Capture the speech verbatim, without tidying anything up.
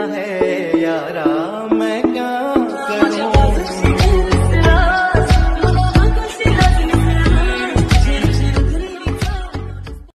है